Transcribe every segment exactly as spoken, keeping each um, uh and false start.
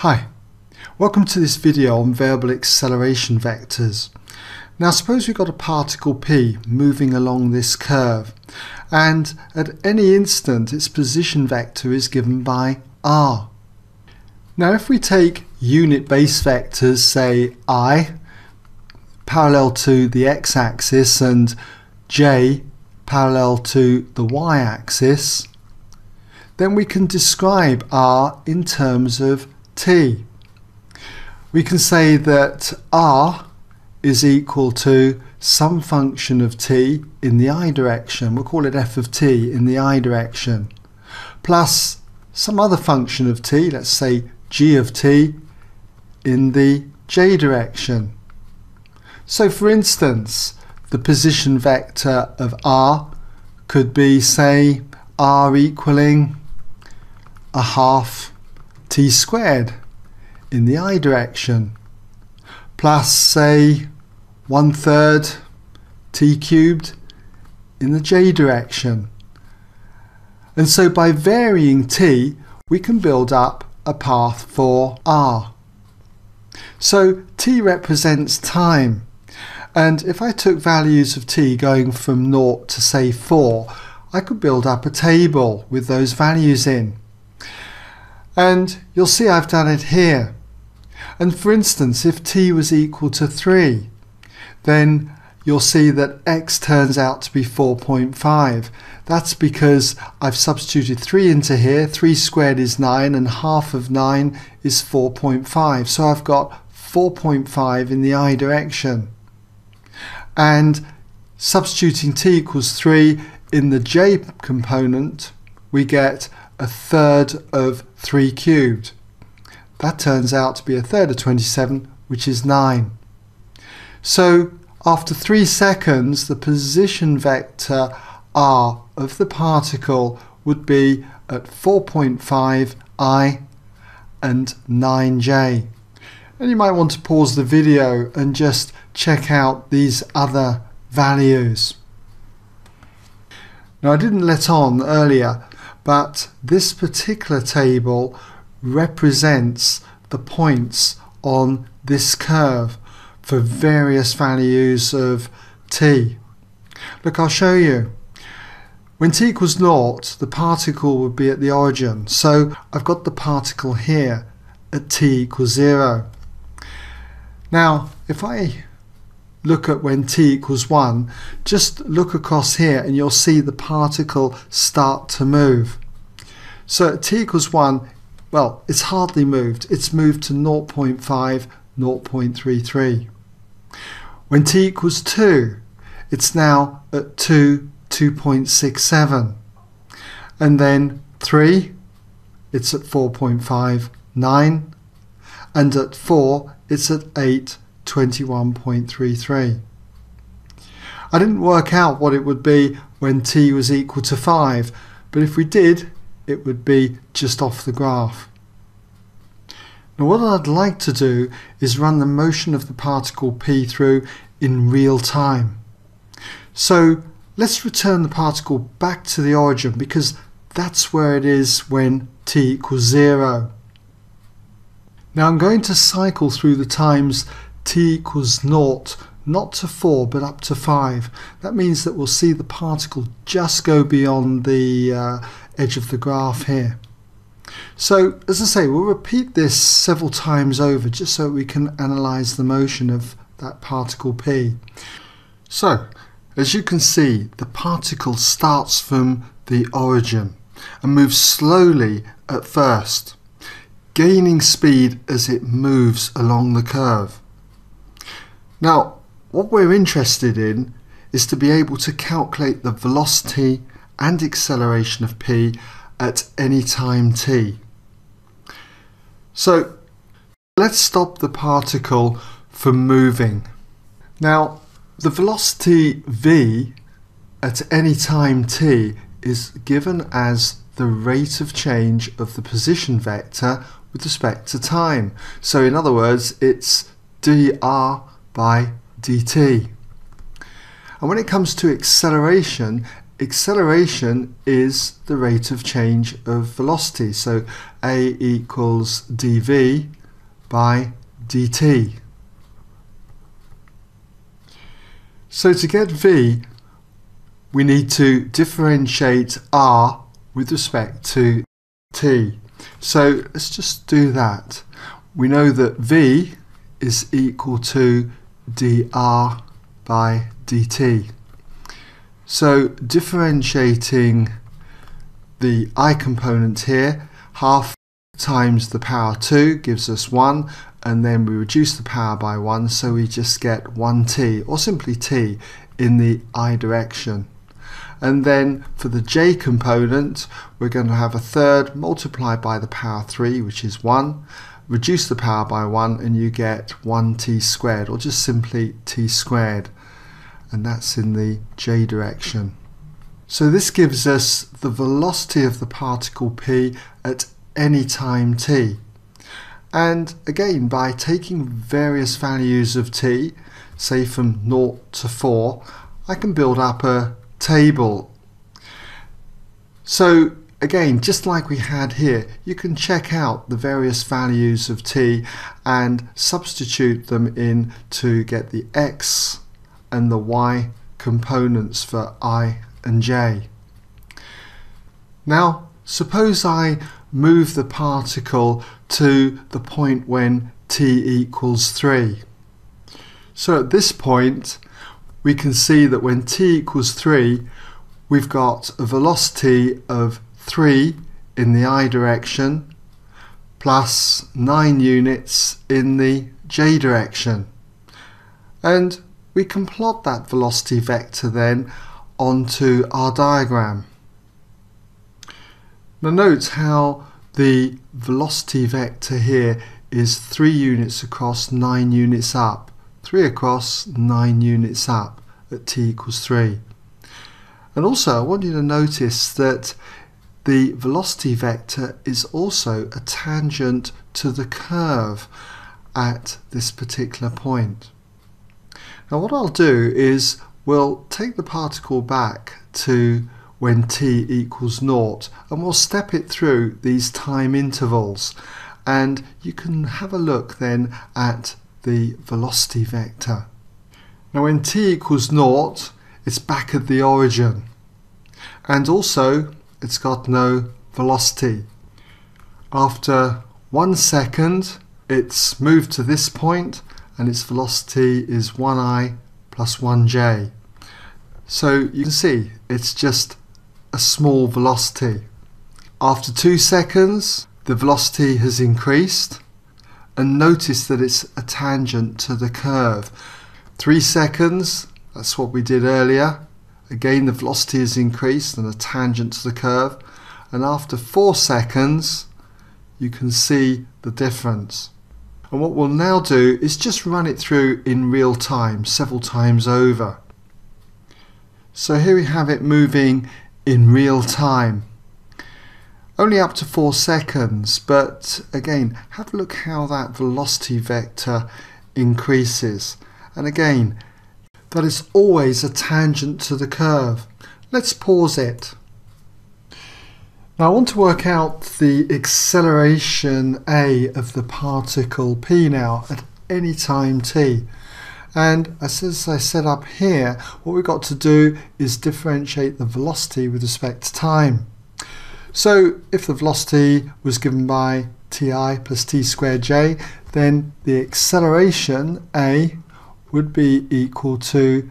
Hi, welcome to this video on variable acceleration vectors. Now suppose we've got a particle P moving along this curve, and at any instant its position vector is given by R. Now if we take unit base vectors, say I, parallel to the x-axis and J parallel to the y-axis, then we can describe R in terms of T. We can say that R is equal to some function of T in the I direction, we'll call it f of T in the I direction, plus some other function of T, let's say G of T in the J direction. So for instance, the position vector of R could be, say, R equaling a half t squared in the I direction, plus say one third t cubed in the J direction. And so by varying t, we can build up a path for R. So t represents time, and if I took values of t going from zero to say four, I could build up a table with those values in. And you'll see I've done it here. And for instance, if t was equal to three, then you'll see that x turns out to be four point five. That's because I've substituted three into here. three squared is nine, and half of nine is four point five. So I've got four point five in the I direction. And substituting t equals three in the J component, we get a third of three cubed. That turns out to be a third of twenty-seven, which is nine. So after three seconds, the position vector R of the particle would be at four point five i and nine j. And you might want to pause the video and just check out these other values. Now I didn't let on earlier, but this particular table represents the points on this curve for various values of t. Look, I'll show you. When t equals naught, the particle would be at the origin. So I've got the particle here at t equals zero. Now, if I look at when t equals one, just look across here and you'll see the particle start to move. So at t equals one, well, it's hardly moved, it's moved to zero point five, zero point three three. When t equals two, it's now at two, two point six seven, and then three, it's at four point five nine, and at four, it's at eight, twenty-one point three three. I didn't work out what it would be when t was equal to five, but if we did, it would be just off the graph. Now what I'd like to do is run the motion of the particle P through in real time. So let's return the particle back to the origin, because that's where it is when t equals zero. Now I'm going to cycle through the times t equals naught, not to four but up to five. That means that we'll see the particle just go beyond the uh, edge of the graph here. So as I say, we'll repeat this several times over just so we can analyze the motion of that particle P. So as you can see, the particle starts from the origin and moves slowly at first, gaining speed as it moves along the curve. Now, what we're interested in is to be able to calculate the velocity and acceleration of P at any time t. So let's stop the particle from moving. Now, the velocity v at any time t is given as the rate of change of the position vector with respect to time. So in other words, it's dr by dt. And when it comes to acceleration, Acceleration is the rate of change of velocity, so A equals dv by dt. So to get v, we need to differentiate r with respect to t. So let's just do that. We know that v is equal to dr by dt. So differentiating the I component here, half times the power two gives us one, and then we reduce the power by one, so we just get one t, or simply t, in the I direction. And then for the j component, we're going to have a third multiplied by the power three, which is one, reduce the power by one, and you get one t squared, or just simply t squared. And that's in the j direction. So this gives us the velocity of the particle p at any time t. And again, by taking various values of t, say from zero to four, I can build up a table. So again, just like we had here, you can check out the various values of t and substitute them in to get the x and the y components for I and j. Now suppose I move the particle to the point when t equals three. So at this point we can see that when t equals three, we've got a velocity of three in the I direction plus nine units in the j direction. And we can plot that velocity vector then onto our diagram. Now note how the velocity vector here is three units across, nine units up, three across, nine units up at t equals three. And also I want you to notice that the velocity vector is also a tangent to the curve at this particular point. Now what I'll do is we'll take the particle back to when t equals naught, and we'll step it through these time intervals, and you can have a look then at the velocity vector. Now when t equals naught, it's back at the origin, and also it's got no velocity. After one second it's moved to this point, and its velocity is one i plus one j. So you can see it's just a small velocity. After two seconds the velocity has increased, and notice that it's a tangent to the curve. Three seconds, that's what we did earlier. Again the velocity has increased and a tangent to the curve. And after four seconds you can see the difference. And what we'll now do is just run it through in real time, several times over. So here we have it moving in real time. Only up to four seconds, but again, have a look how that velocity vector increases. And again, that is always a tangent to the curve. Let's pause it. Now I want to work out the acceleration a of the particle p now at any time t. And as I said up here, what we've got to do is differentiate the velocity with respect to time. So if the velocity was given by ti plus t squared j, then the acceleration a would be equal to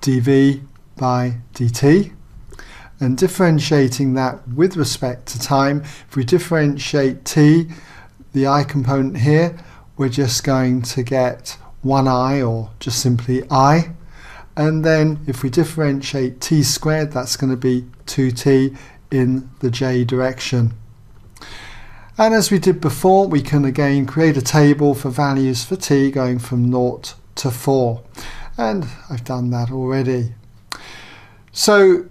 dv by dt. And differentiating that with respect to time, if we differentiate t, the I component here, we're just going to get one i, or just simply I. And then if we differentiate t squared, that's going to be two t in the j direction. And as we did before, we can again create a table for values for t going from zero to four. And I've done that already. So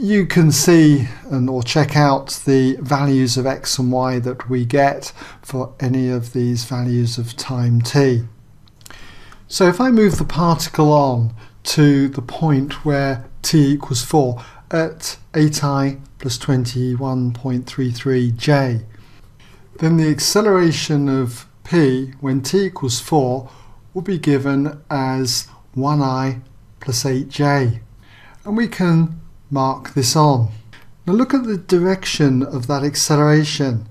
you can see and or check out the values of x and y that we get for any of these values of time t. So if I move the particle on to the point where t equals four, at eight i plus twenty-one point three three j. Then the acceleration of p when t equals four will be given as one i plus eight j. And we can mark this on. Now look at the direction of that acceleration.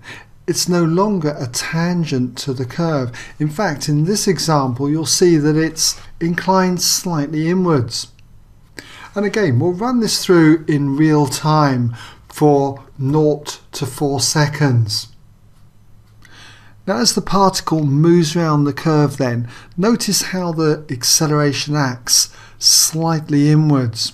It's no longer a tangent to the curve. In fact, in this example, you'll see that it's inclined slightly inwards. And again, we'll run this through in real time for zero to four seconds. Now, as the particle moves around the curve then, notice how the acceleration acts slightly inwards.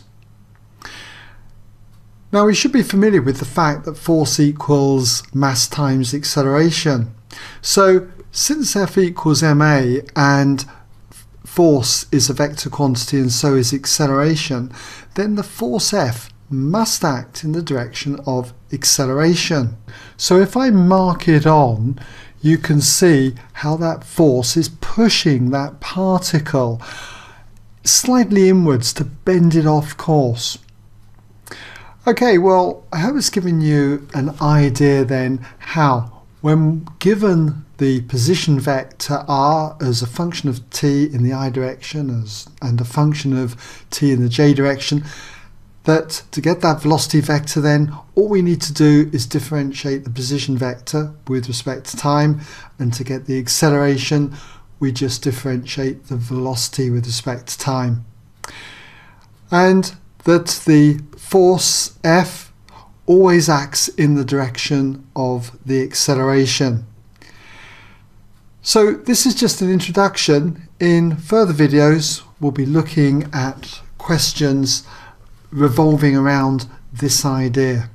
Now, we should be familiar with the fact that force equals mass times acceleration. So, since F equals ma and force is a vector quantity and so is acceleration, then the force F must act in the direction of acceleration. So, if I mark it on, you can see how that force is pushing that particle slightly inwards to bend it off course. Okay, well, I hope it's given you an idea then how, when given the position vector r as a function of t in the I direction as, and a function of t in the j direction, that to get that velocity vector then, all we need to do is differentiate the position vector with respect to time, and to get the acceleration, we just differentiate the velocity with respect to time. And that the force F always acts in the direction of the acceleration. So this is just an introduction. In further videos, we'll be looking at questions revolving around this idea.